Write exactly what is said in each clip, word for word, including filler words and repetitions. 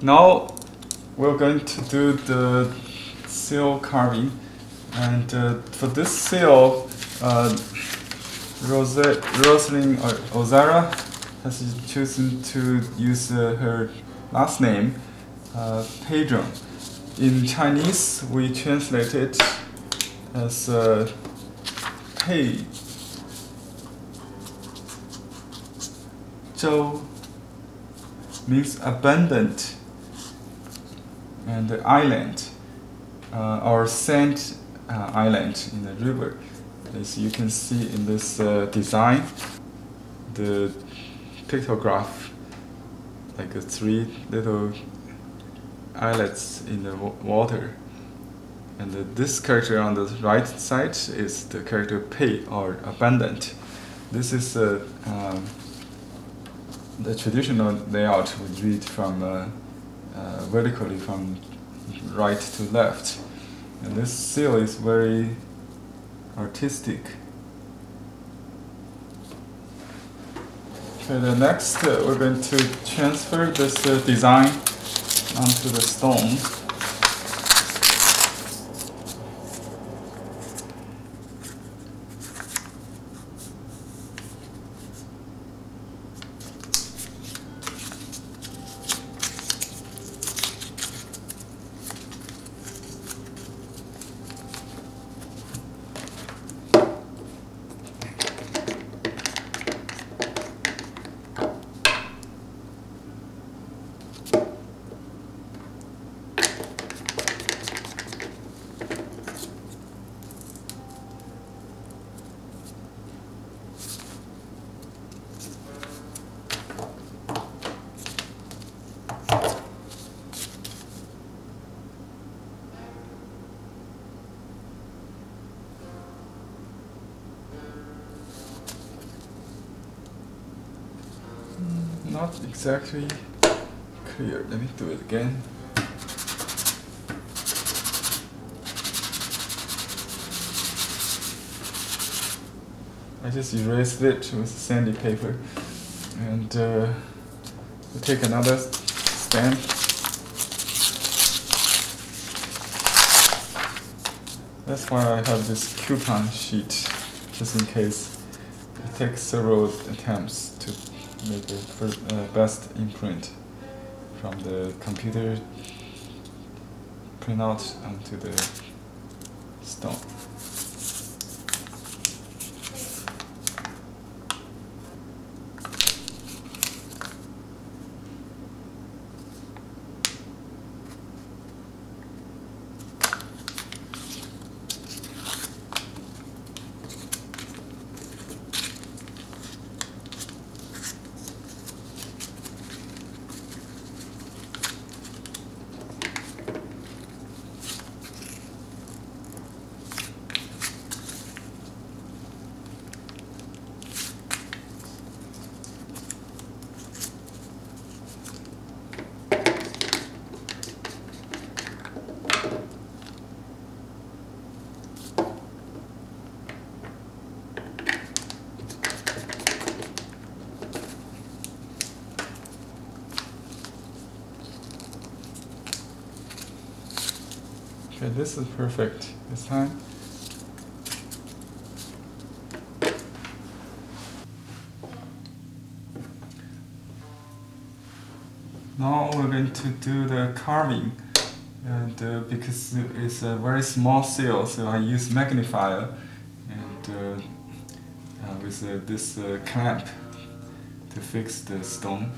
Now we're going to do the seal carving, and uh, for this seal, uh, Rose Rosalind Ozara has chosen to use uh, her last name, uh, Pei Zhou. In Chinese, we translate it as uh, Pei Zhou, means abundant and the island, uh, or sand uh, island in the river. As you can see in this uh, design, the pictograph, like uh, three little islets in the water, and uh, this character on the right side is the character Pei, or abundant. This is uh, um, the traditional layout we read from uh, uh, vertically from right to left, and this seal is very artistic. Okay, the next uh, we're going to transfer this uh, design onto the stone. Not exactly clear. Let me do it again. I just erased it with sandy paper, and uh, we'll take another stand. That's why I have this coupon sheet, just in case. It takes several attempts to make the first, uh, best imprint from the computer printout onto the stone. Okay, this is perfect this time. Now we're going to do the carving, and uh, because it's a very small seal, so I use magnifier and uh, uh, with uh, this uh, clamp to fix the stone.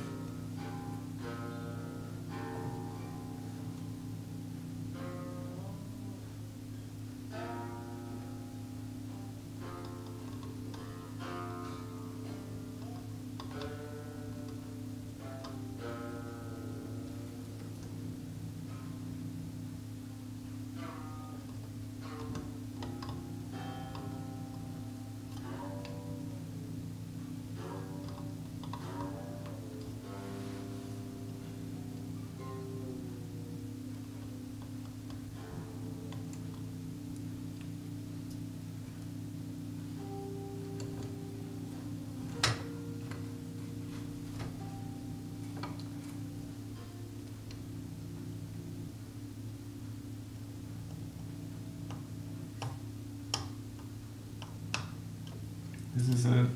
This is a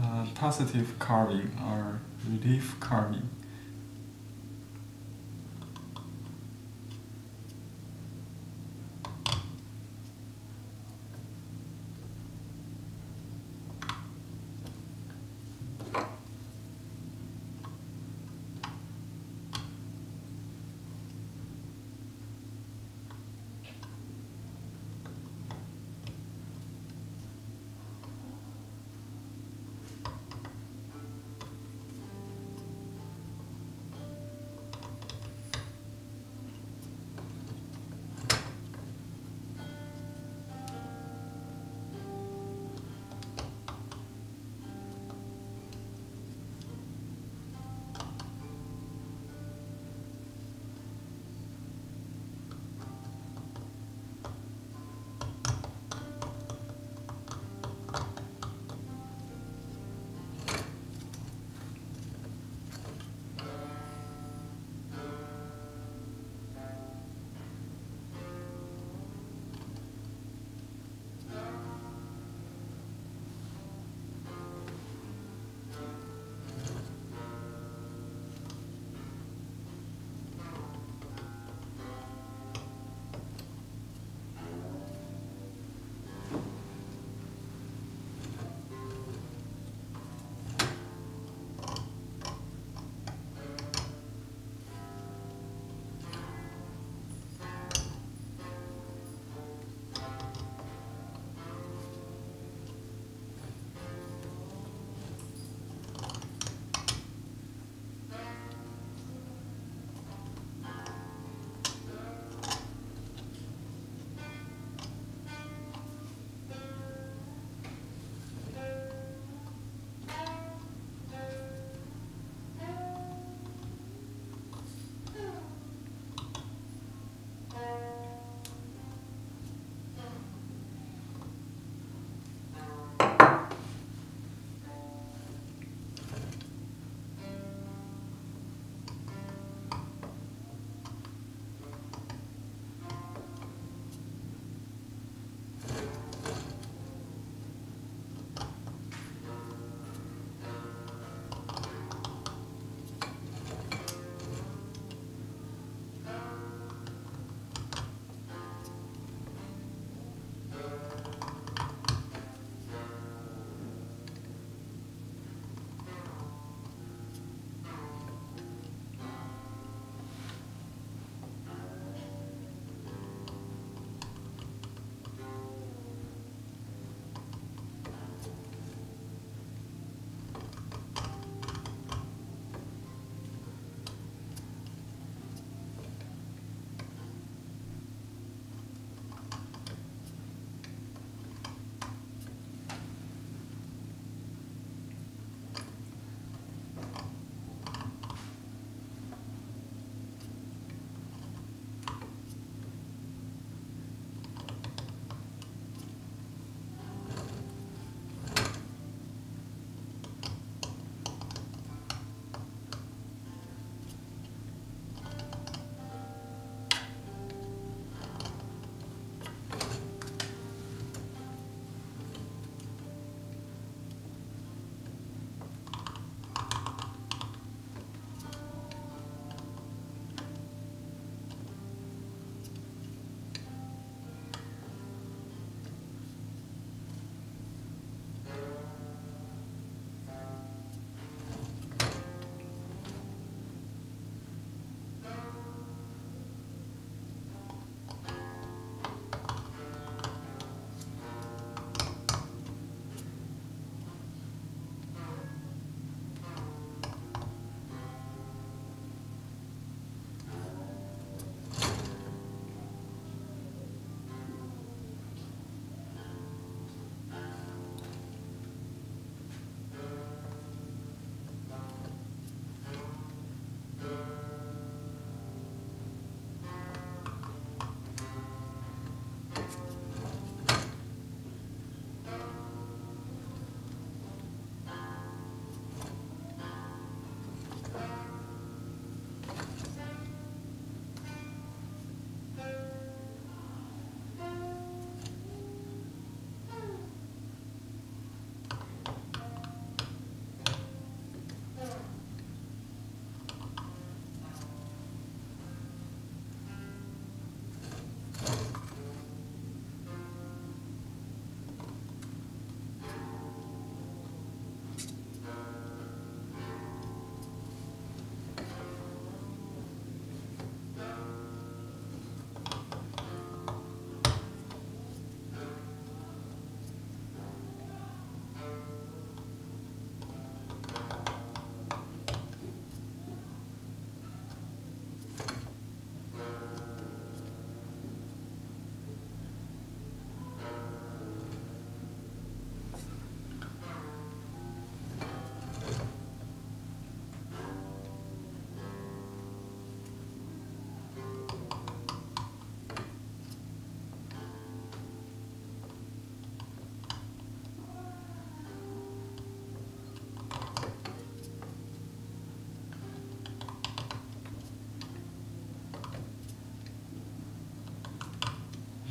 uh, positive carving or relief carving.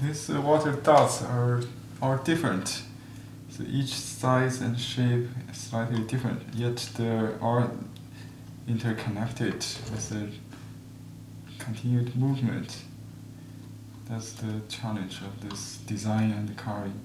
These uh, water dots are, are different. So each size and shape is slightly different, yet they are interconnected with a continued movement. That's the challenge of this design and carving.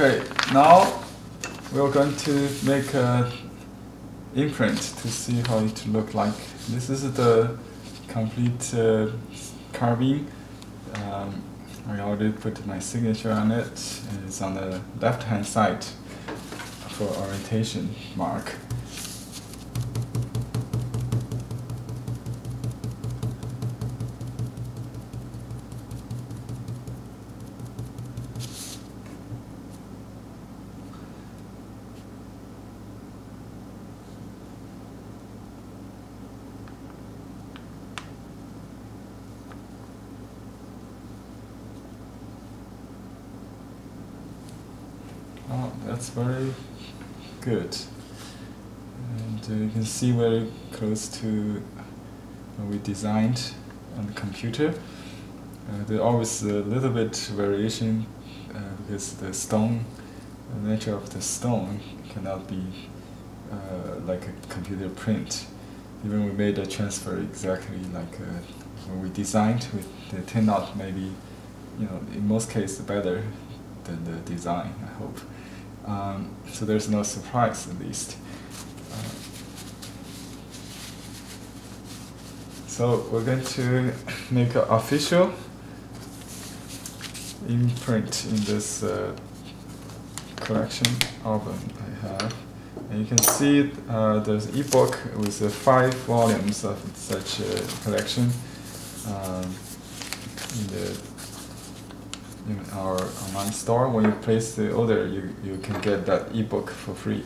Okay, now we're going to make an imprint to see how it looks like. This is the complete uh, carving. Um, I already put my signature on it. It's on the left hand side for orientation mark. Oh, that's very good. And uh, you can see very close to what we designed on the computer. Uh, there's always a little bit variation uh, because the stone, the nature of the stone cannot be uh, like a computer print. Even we made a transfer exactly like uh, when we designed, with the turnout maybe, you know, in most cases better than the design, I hope. Um, so there's no surprise, at least. Uh, so we're going to make an official imprint in this uh, collection album I have. And you can see uh, there's an e-book with uh, five volumes of such a uh, collection um, in the in our online store. When you place the order, you, you can get that ebook for free.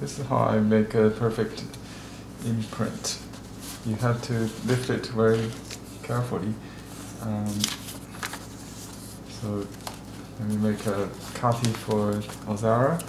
This is how I make a perfect imprint. You have to lift it very carefully. Um, so let me make a copy for Ozara.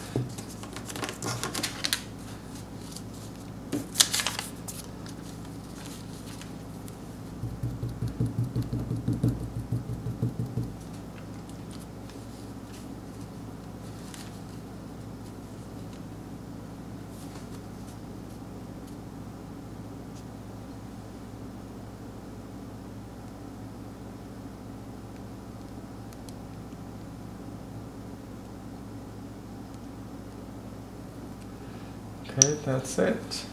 Okay, that's it.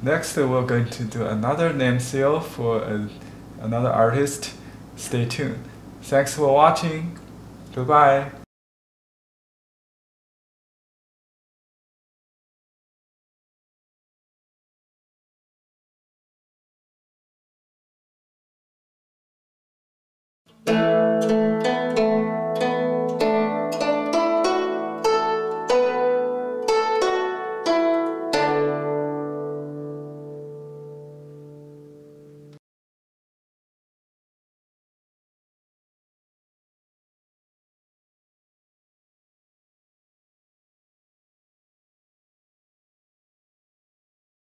Next, we're going to do another name seal for uh, another artist. Stay tuned. Thanks for watching. Goodbye.